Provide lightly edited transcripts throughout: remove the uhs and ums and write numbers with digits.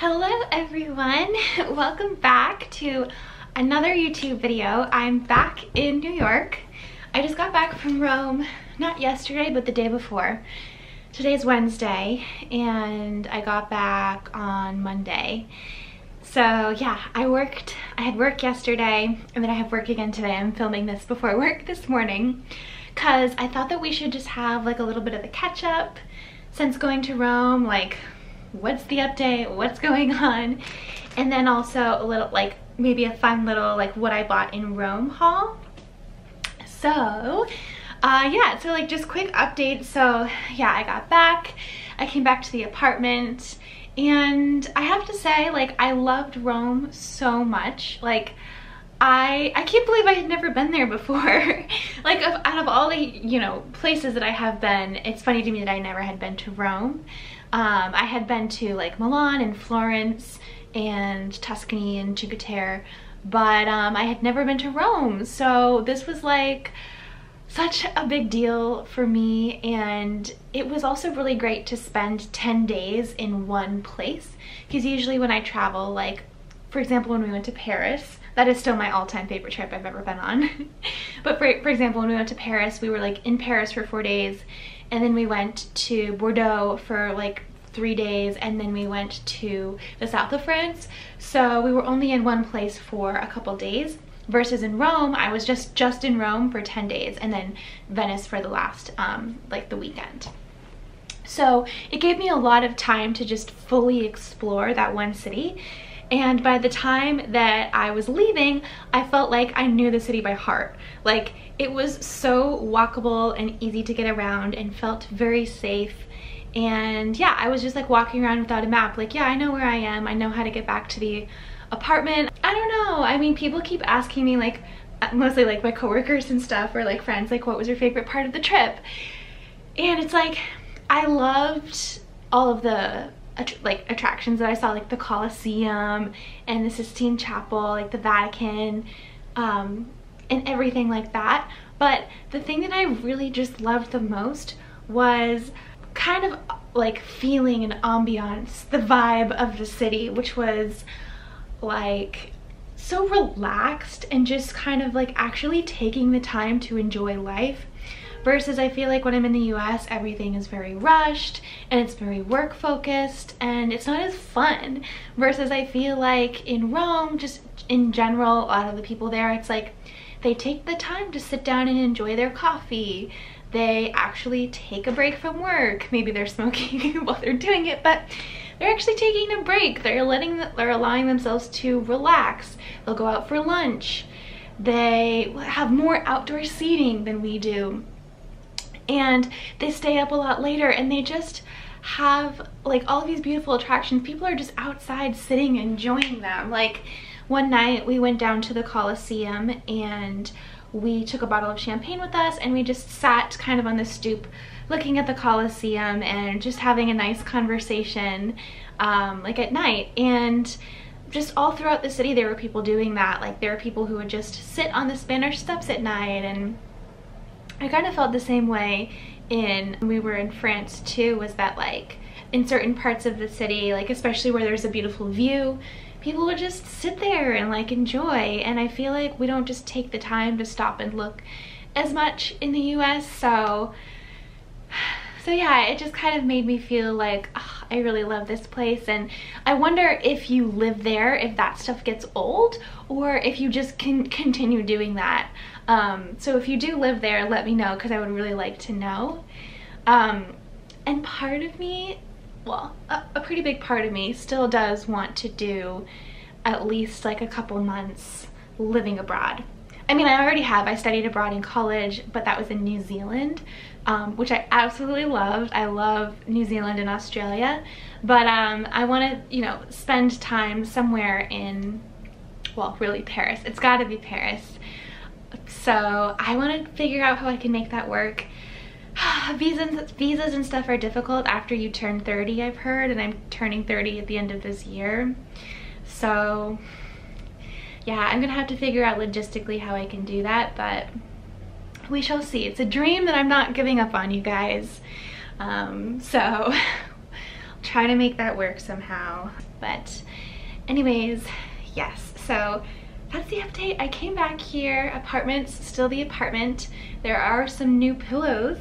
Hello everyone, welcome back to another YouTube video. I'm back in New York. I just got back from Rome, not yesterday, but the day before. Today's Wednesday, and I got back on Monday. So yeah, I had work yesterday, and then I have work again today. I'm filming this before work this morning, because I thought that we should just have like a little bit of a catch up since going to Rome, like what's the update, what's going on, and then also a little like maybe a fun little like what I bought in Rome haul. So yeah, so like just quick update. So yeah, I got back, I came back to the apartment, and I have to say, like, I loved Rome so much. Like I can't believe I had never been there before. Like out of all the, you know, places that I have been, it's funny to me that I never had been to Rome. I had been to like Milan and Florence and Tuscany and Cinque Terre, but I had never been to Rome, so this was like such a big deal for me. And it was also really great to spend 10 days in one place, because usually when I travel, like for example when we went to Paris, that is still my all-time favorite trip I've ever been on. But for example, when we went to Paris, we were like in Paris for 4 days, and then we went to Bordeaux for like 3 days, and then we went to the south of France. So we were only in one place for a couple days, versus in Rome, I was just in Rome for 10 days, and then Venice for the last, like the weekend. So it gave me a lot of time to just fully explore that one city. And by the time that I was leaving, I felt like I knew the city by heart. Like it was so walkable and easy to get around and felt very safe. And yeah, I was just like walking around without a map. Like, yeah, I know where I am. I know how to get back to the apartment. I don't know. I mean, people keep asking me, like mostly like my coworkers and stuff, or like friends, like what was your favorite part of the trip? And it's like, I loved all of the like attractions that I saw, like the Colosseum and the Sistine Chapel, like the Vatican, and everything like that. But the thing that I really just loved the most was kind of like feeling an ambiance, the vibe of the city, which was like so relaxed and just kind of like actually taking the time to enjoy life. Versus I feel like when I'm in the US, everything is very rushed and it's very work focused and it's not as fun. Versus I feel like in Rome, just in general, a lot of the people there, it's like they take the time to sit down and enjoy their coffee. They actually take a break from work. Maybe they're smoking while they're doing it, but they're actually taking a break. They're allowing themselves to relax. They'll go out for lunch. They have more outdoor seating than we do. And they stay up a lot later, and they just have like all of these beautiful attractions. People are just outside sitting enjoying them. Like one night we went down to the Colosseum and we took a bottle of champagne with us, and we just sat kind of on the stoop looking at the Colosseum and just having a nice conversation like at night. And just all throughout the city there were people doing that. Like there were people who would just sit on the Spanish steps at night, and I kind of felt the same way when we were in France too, was that like in certain parts of the city, like especially where there's a beautiful view, people would just sit there and like enjoy. And I feel like we don't just take the time to stop and look as much in the US. So yeah, it just kind of made me feel like, oh, I really love this place. And I wonder if you live there, if that stuff gets old, or if you just can continue doing that. So if you do live there, let me know, because I would really like to know. And part of me, well, a pretty big part of me still does want to do at least like a couple months living abroad. I mean, I already have. I studied abroad in college, but that was in New Zealand, which I absolutely loved. I love New Zealand and Australia, but I want to, you know, spend time somewhere in, well, really Paris. It's got to be Paris. So I want to figure out how I can make that work. Visas and stuff are difficult after you turn 30, I've heard, and I'm turning 30 at the end of this year. So yeah, I'm gonna have to figure out logistically how I can do that, but we shall see. It's a dream that I'm not giving up on, you guys. So try to make that work somehow. But anyways, yes, so that's the update. I came back here, apartment's still the apartment. There are some new pillows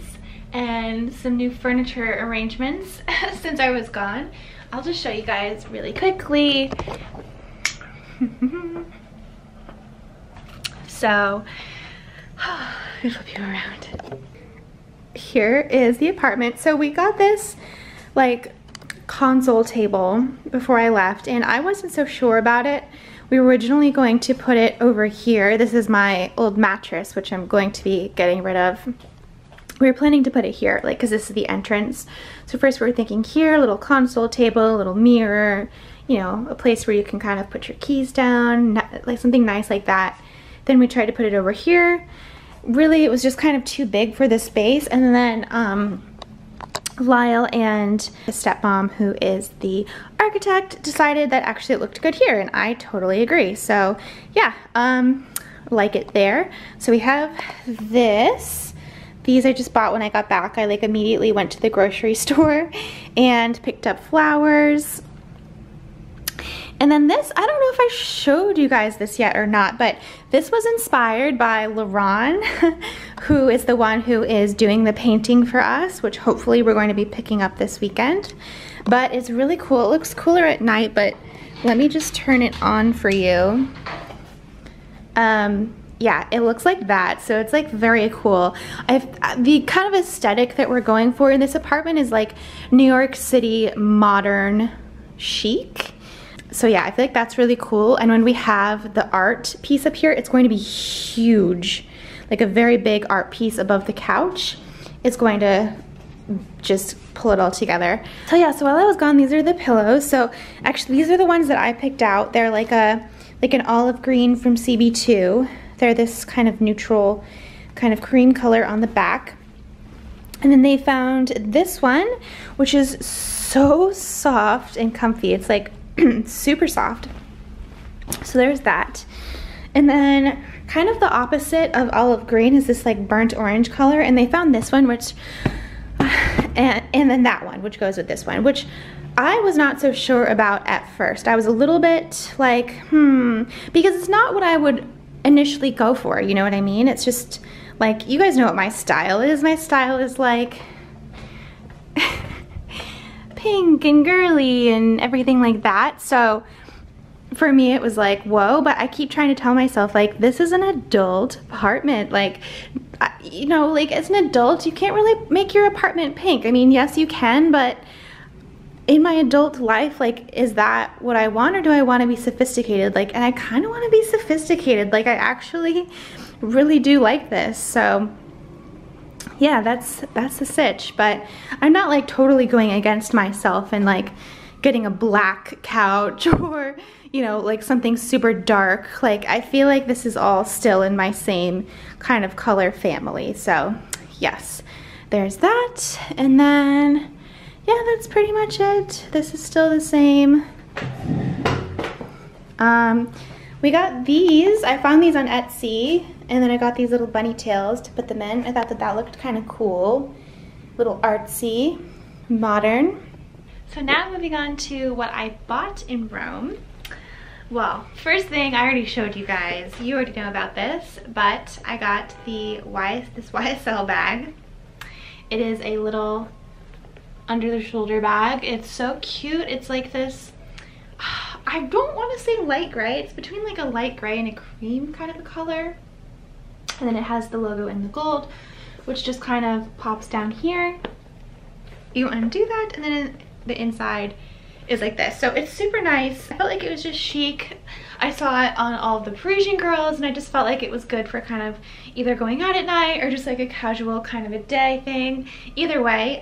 and some new furniture arrangements since I was gone. I'll just show you guys really quickly. So, I flip you around. Here is the apartment. So we got this like console table before I left, and I wasn't so sure about it. We were originally going to put it over here. This is my old mattress, which I'm going to be getting rid of. We were planning to put it here, like, because this is the entrance. So first we were thinking here, a little console table, a little mirror, you know, a place where you can kind of put your keys down, like something nice like that. Then we tried to put it over here. Really, it was just kind of too big for the space. And then Lyle and his stepmom, who is the architect, decided that actually it looked good here, and I totally agree. So yeah, like it there. So we have this. These I just bought when I got back. I like immediately went to the grocery store and picked up flowers. And then this, I don't know if I showed you guys this yet or not, but this was inspired by Lauren, who is the one who is doing the painting for us, which hopefully we're going to be picking up this weekend. But it's really cool. It looks cooler at night, but let me just turn it on for you. Yeah, it looks like that. So it's like very cool. The kind of aesthetic that we're going for in this apartment is like New York City modern chic. So yeah, I feel like that's really cool. And when we have the art piece up here, it's going to be huge. Like a very big art piece above the couch. It's going to just pull it all together. So yeah, so while I was gone, these are the pillows. So actually, these are the ones that I picked out. They're like an olive green from CB2. They're this kind of neutral, kind of cream color on the back. And then they found this one, which is so soft and comfy. It's like super soft. So there's that. And then kind of the opposite of olive green is this like burnt orange color, and they found this one, which and then that one, which goes with this one, which I was not so sure about at first. I was a little bit like, because it's not what I would initially go for, you know what I mean? It's just like, you guys know what my style is. My style is like pink and girly and everything like that. So for me it was like, whoa. But I keep trying to tell myself, like, this is an adult apartment. Like, you know, like as an adult you can't really make your apartment pink. I mean, yes you can, but in my adult life, like, is that what I want, or do I want to be sophisticated? Like, and I kind of want to be sophisticated. Like, I actually really do like this. So yeah, that's the sitch. But I'm not like totally going against myself and like getting a black couch or, you know, like something super dark. Like, I feel like this is all still in my same kind of color family. So yes, there's that. And then yeah, that's pretty much it. This is still the same. We got these. I found these on Etsy. And then I got these little bunny tails to put them in. I thought that that looked kind of cool. Little artsy, modern. So now moving on to what I bought in Rome. Well, first thing, I already showed you guys. You already know about this, but I got this YSL bag. It is a little under the shoulder bag. It's so cute. It's like this, I don't want to say light gray. It's between like a light gray and a cream kind of a color. And then it has the logo in the gold, which just kind of pops down here. You undo that, and then the inside is like this. So it's super nice. I felt like it was just chic. I saw it on all the Parisian girls, and I just felt like it was good for kind of either going out at night or just like a casual kind of a day thing. Either way,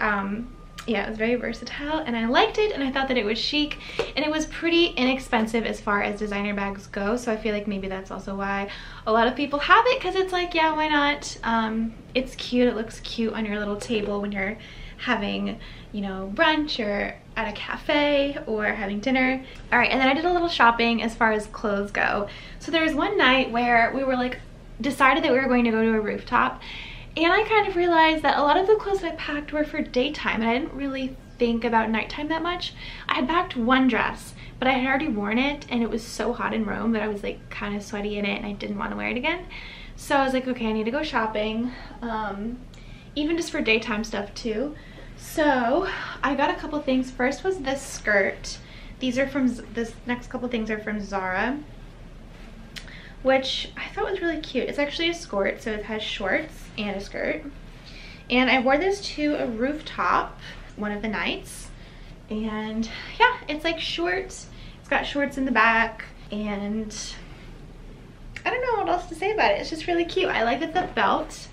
yeah, it was very versatile, and I liked it, and I thought that it was chic, and it was pretty inexpensive as far as designer bags go. So I feel like maybe that's also why a lot of people have it, because it's like, yeah, why not? It's cute. It looks cute on your little table when you're having, you know, brunch or at a cafe or having dinner. All right, and then I did a little shopping as far as clothes go. So there was one night where we were like, decided that we were going to go to a rooftop. And I kind of realized that a lot of the clothes that I packed were for daytime, and I didn't really think about nighttime that much. I had packed one dress, but I had already worn it, and it was so hot in Rome that I was like kind of sweaty in it, and I didn't want to wear it again. So I was like, okay, I need to go shopping, even just for daytime stuff too. So I got a couple things. First was this skirt. These are from, this next couple things are from Zara, which I thought was really cute. It's actually a skirt, so it has shorts and a skirt. And I wore this to a rooftop one of the nights. And yeah, it's like shorts. It's got shorts in the back, and I don't know what else to say about it. It's just really cute. I like that the belt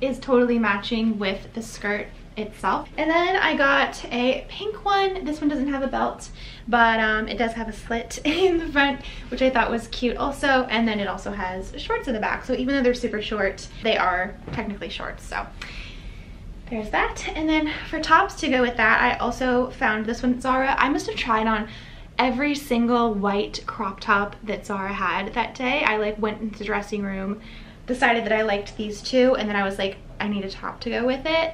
is totally matching with the skirt itself. And then I got a pink one. This one doesn't have a belt, but it does have a slit in the front, which I thought was cute also. And then it also has shorts in the back, so even though they're super short, they are technically shorts. So there's that. And then for tops to go with that, I also found this one at Zara. I must have tried on every single white crop top that Zara had that day. I like went into the dressing room, decided that I liked these two, and then I was like, I need a top to go with it.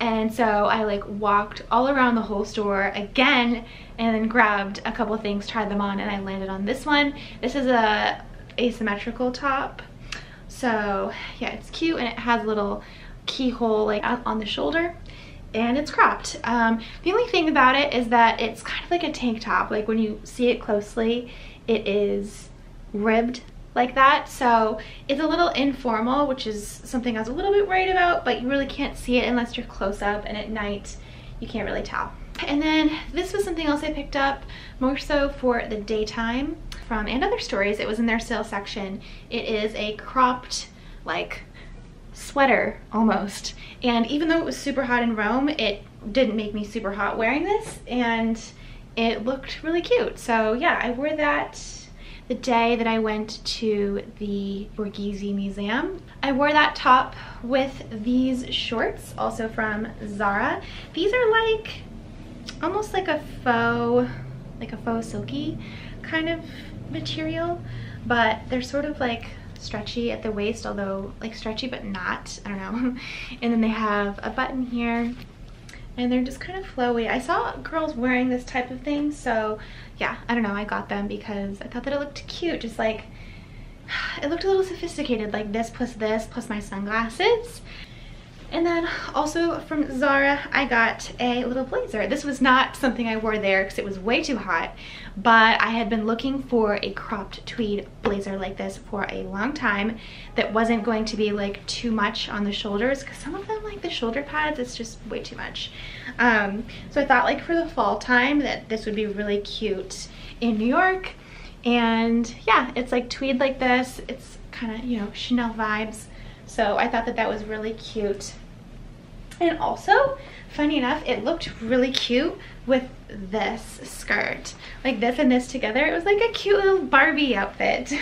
And so I like walked all around the whole store again, and then grabbed a couple things, tried them on, and I landed on this one. This is a asymmetrical top, so yeah, it's cute, and it has a little keyhole like out on the shoulder, and it's cropped. The only thing about it is that it's kind of like a tank top. Like when you see it closely, it is ribbed like that, so it's a little informal, which is something I was a little bit worried about, but you really can't see it unless you're close up, and at night you can't really tell. And then this was something else I picked up more so for the daytime from And Other Stories. It was in their sale section. It is a cropped like sweater almost, and even though it was super hot in Rome, it didn't make me super hot wearing this, and it looked really cute. So yeah, I wore that the day that I went to the Borghese Museum. I wore that top with these shorts, also from Zara. These are like almost like a faux silky kind of material, but they're sort of like stretchy at the waist, although like stretchy but not, I don't know. And then they have a button here, and they're just kind of flowy. I saw girls wearing this type of thing, so yeah, I don't know, I got them because I thought that it looked cute. Just like, it looked a little sophisticated, like this plus my sunglasses. And then also from Zara, I got a little blazer. This was not something I wore there because it was way too hot, but I had been looking for a cropped tweed blazer like this for a long time that wasn't going to be like too much on the shoulders, because some of them, like the shoulder pads, it's just way too much. So I thought like for the fall time that this would be really cute in New York. And yeah, it's like tweed like this. It's kind of, you know, Chanel vibes. So I thought that that was really cute. And also, funny enough, it looked really cute with this skirt. Like this and this together, it was like a cute little Barbie outfit.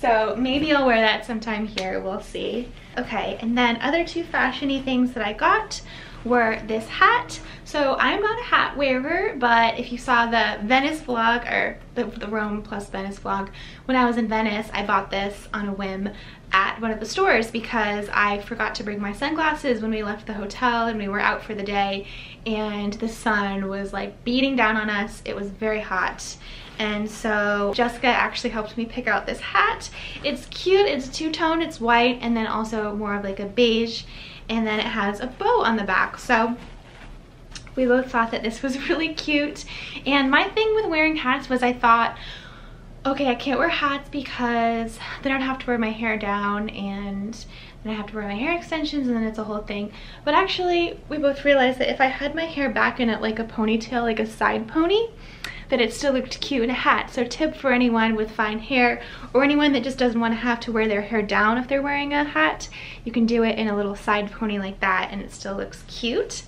So maybe I'll wear that sometime here, we'll see. Okay, and then other two fashion-y things that I got were this hat. So I'm not a hat wearer, but if you saw the Venice vlog, or the Rome plus Venice vlog, when I was in Venice, I bought this on a whim at one of the stores because I forgot to bring my sunglasses when we left the hotel and we were out for the day, and the sun was like beating down on us. It was very hot. And so Jessica actually helped me pick out this hat. It's cute, it's two-tone, it's white, and then also more of like a beige, and then it has a bow on the back. So we both thought that this was really cute. And my thing with wearing hats was I thought, okay, I can't wear hats because then I'd have to wear my hair down, and then I have to wear my hair extensions, and then it's a whole thing. But actually, we both realized that if I had my hair back in it like a ponytail, like a side pony, that it still looked cute in a hat. So tip for anyone with fine hair, or anyone that just doesn't want to have to wear their hair down if they're wearing a hat, you can do it in a little side pony like that, and it still looks cute.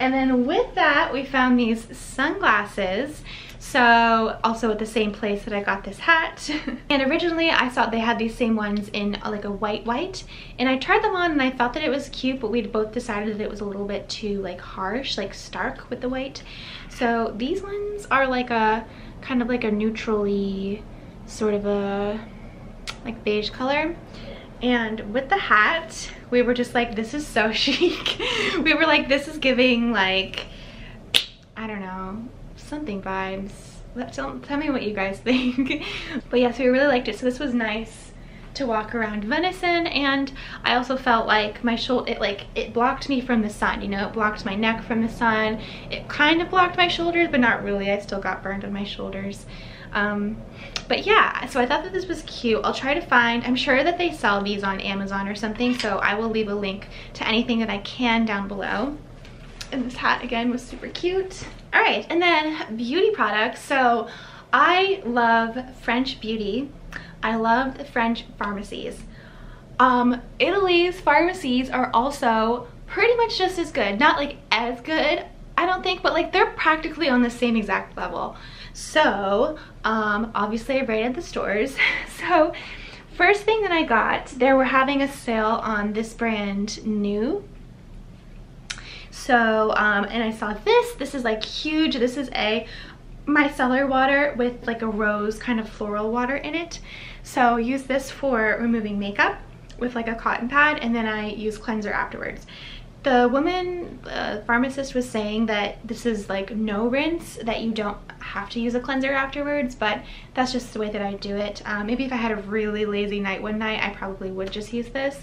And then with that, we found these sunglasses. So also at the same place that I got this hat. And originally I saw they had these same ones in like a white, and I tried them on and I thought that it was cute, but we'd both decided that it was a little bit too like harsh, like stark with the white. So these ones are like a kind of like a neutrally sort of a like beige color. And with the hat, we were just like, this is so chic. We were like, this is giving like something vibes. Tell me what you guys think. But yes, we really liked it. So this was nice to walk around Venison, and I also felt like my shoulder, it blocked me from the sun, you know, it blocked my neck from the sun. It kind of blocked my shoulders, but not really. I still got burned on my shoulders. But yeah, so I thought that this was cute. I'll try to find, I'm sure that they sell these on Amazon or something, so I will leave a link to anything that I can down below. And this hat again was super cute. All right, and then beauty products. So I love French beauty. I love the French pharmacies. Italy's pharmacies are also pretty much just as good. Not like as good, I don't think, but like they're practically on the same exact level. So obviously I rated the stores. So first thing that I got, they were having a sale on this brand new. So and I saw this is like huge. This is a micellar water with like a rose kind of floral water in it. So use this for removing makeup with like a cotton pad, and then I use cleanser afterwards. The woman, the pharmacist, was saying that this is like no rinse, that you don't have to use a cleanser afterwards, but that's just the way that I do it. Maybe if I had a really lazy night one night, I probably would just use this.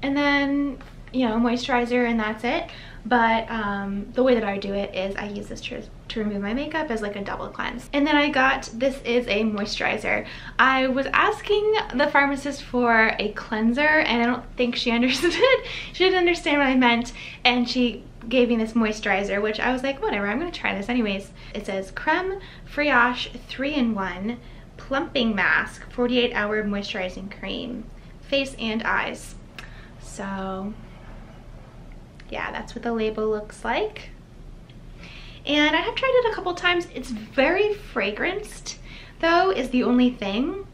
And then, you know, moisturizer, and that's it. But the way that I do it is I use this to remove my makeup as like a double cleanse. And then I got, this is a moisturizer. I was asking the pharmacist for a cleanser, and I don't think she understood. She didn't understand what I meant, and she gave me this moisturizer, which I was like, whatever, I'm gonna try this anyways. It says Creme Friage 3-in-1 Plumping Mask 48-Hour Moisturizing Cream, Face and Eyes. So yeah, that's what the label looks like. And I have tried it a couple times. It's very fragranced, though, is the only thing.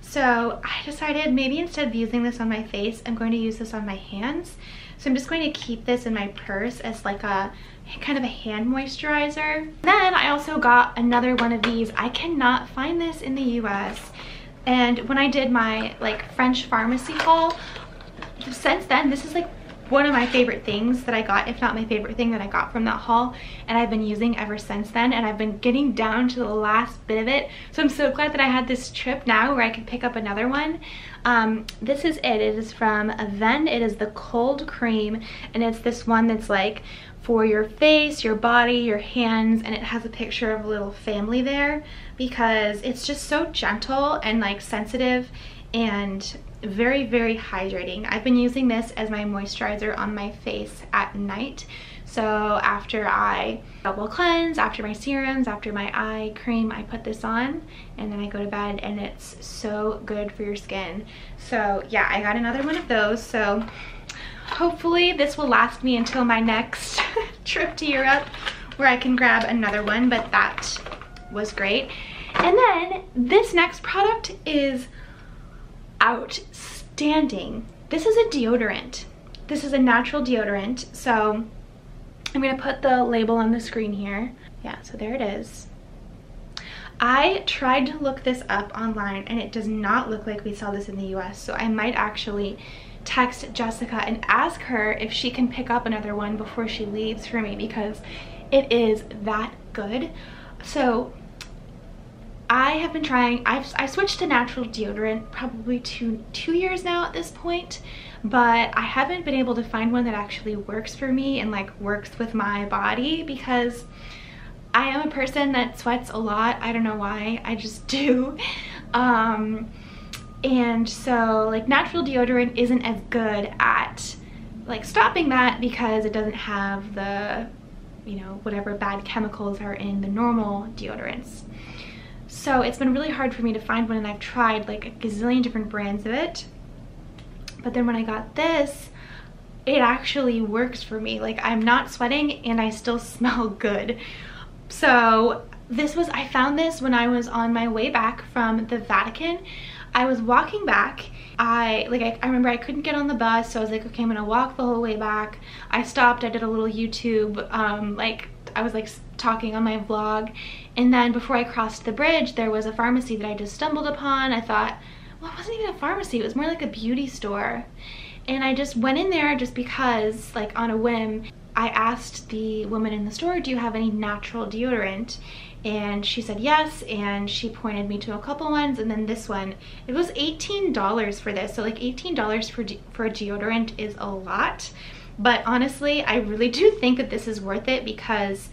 So I decided maybe instead of using this on my face, I'm going to use this on my hands. So I'm just going to keep this in my purse as like a kind of a hand moisturizer. Then I also got another one of these. I cannot find this in the US. And when I did my like French pharmacy haul, since then, this is like one of my favorite things that I got, if not my favorite thing that I got from that haul, and I've been using ever since then, and I've been getting down to the last bit of it. So I'm so glad that I had this trip now where I could pick up another one. This is it. It is from Avène. It is the cold cream, and it's this one that's like for your face, your body, your hands, and it has a picture of a little family there because it's just so gentle and like sensitive and very, very hydrating. I've been using this as my moisturizer on my face at night. So after I double cleanse, after my serums, after my eye cream, I put this on, and then I go to bed, and it's so good for your skin. So yeah, I got another one of those. So hopefully this will last me until my next trip to Europe where I can grab another one, but that was great. And then this next product is outstanding. This is a deodorant. This is a natural deodorant. So I'm gonna put the label on the screen here. Yeah, so there it is. I tried to look this up online, and it does not look like we sell this in the US, so I might actually text Jessica and ask her if she can pick up another one before she leaves for me, because it is that good. So I have been trying, I switched to natural deodorant probably two years now at this point, but I haven't been able to find one that actually works for me and like works with my body, because I am a person that sweats a lot. I don't know why, I just do. And so like natural deodorant isn't as good at like stopping that, because it doesn't have the, you know, whatever bad chemicals are in the normal deodorants. So it's been really hard for me to find one, and I've tried like a gazillion different brands of it. But then when I got this, it actually works for me. Like, I'm not sweating and I still smell good. So this was, I found this when I was on my way back from the Vatican. I was walking back. I remember I couldn't get on the bus, so I was like, okay, I'm gonna walk the whole way back. I stopped, I did a little YouTube, like I was like talking on my vlog, and then before I crossed the bridge, there was a pharmacy that I just stumbled upon. I thought, well, it wasn't even a pharmacy, it was more like a beauty store, and I just went in there just because, like on a whim. I asked the woman in the store, do you have any natural deodorant? And she said yes, and she pointed me to a couple ones, and then this one, it was $18 for this. So like $18 for a deodorant is a lot, but honestly I really do think that this is worth it because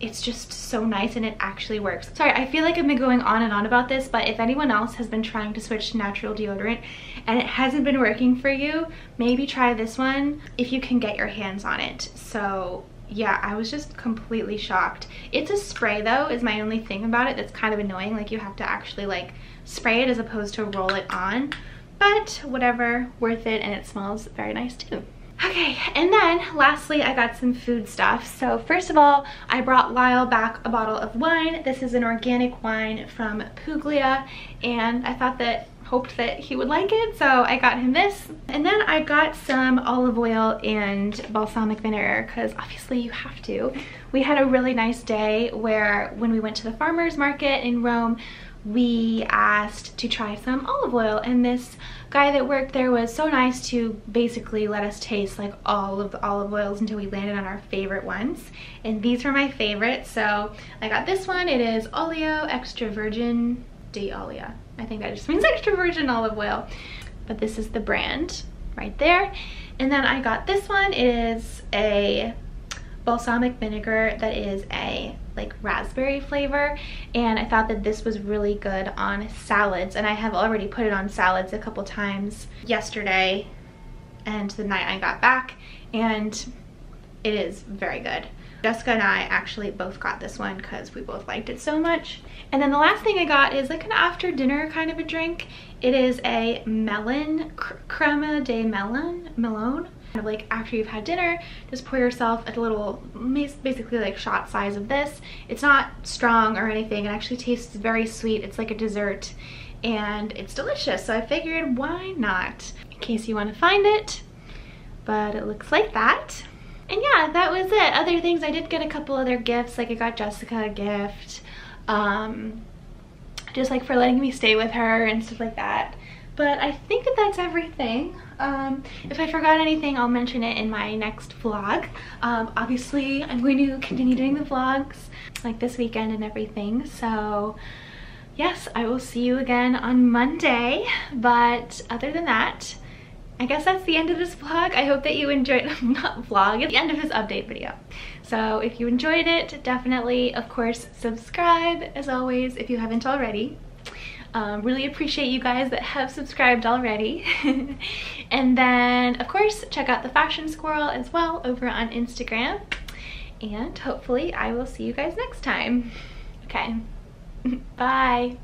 it's just so nice and it actually works. Sorry, I feel like I've been going on and on about this, but if anyone else has been trying to switch to natural deodorant and it hasn't been working for you, maybe try this one if you can get your hands on it. So yeah, I was just completely shocked. It's a spray though, is my only thing about it that's kind of annoying. Like you have to actually like spray it as opposed to roll it on, but whatever, worth it, and it smells very nice too. Okay, and then lastly, I got some food stuff. So first of all, I brought Lyle back a bottle of wine. This is an organic wine from Puglia, and I hoped that he would like it, so I got him this. And then I got some olive oil and balsamic vinegar, because obviously you have to. We had a really nice day where when we went to the farmer's market in Rome, we asked to try some olive oil, and this guy that worked there was so nice to basically let us taste like all of the olive oils until we landed on our favorite ones, and these were my favorites. So I got this one. It is Olio Extra Virgin di Olia. I think that just means extra virgin olive oil, but this is the brand right there. And then I got this one. It is a balsamic vinegar that is a like raspberry flavor, and I thought that this was really good on salads, and I have already put it on salads a couple times yesterday and the night I got back, and it is very good. Jessica and I actually both got this one because we both liked it so much. And then the last thing I got is like an after dinner kind of a drink. It is a melon, crema de melon. Kind of like after you've had dinner, just pour yourself a little, basically like shot size of this. It's not strong or anything. It actually tastes very sweet. It's like a dessert and it's delicious. So I figured why not, in case you want to find it, but it looks like that. And yeah, that was it. Other things, I did get a couple other gifts. Like I got Jessica a gift, just like for letting me stay with her and stuff like that. But I think that that's everything. If I forgot anything, I'll mention it in my next vlog. Obviously, I'm going to continue doing the vlogs like this weekend and everything. So yes, I will see you again on Monday. But other than that, I guess that's the end of this vlog. I hope that you enjoyed, it's the end of this update video. So if you enjoyed it, definitely, of course, subscribe as always if you haven't already. Really appreciate you guys that have subscribed already. And then of course check out The Fashion Squirrel as well over on Instagram, and hopefully I will see you guys next time. Okay. Bye.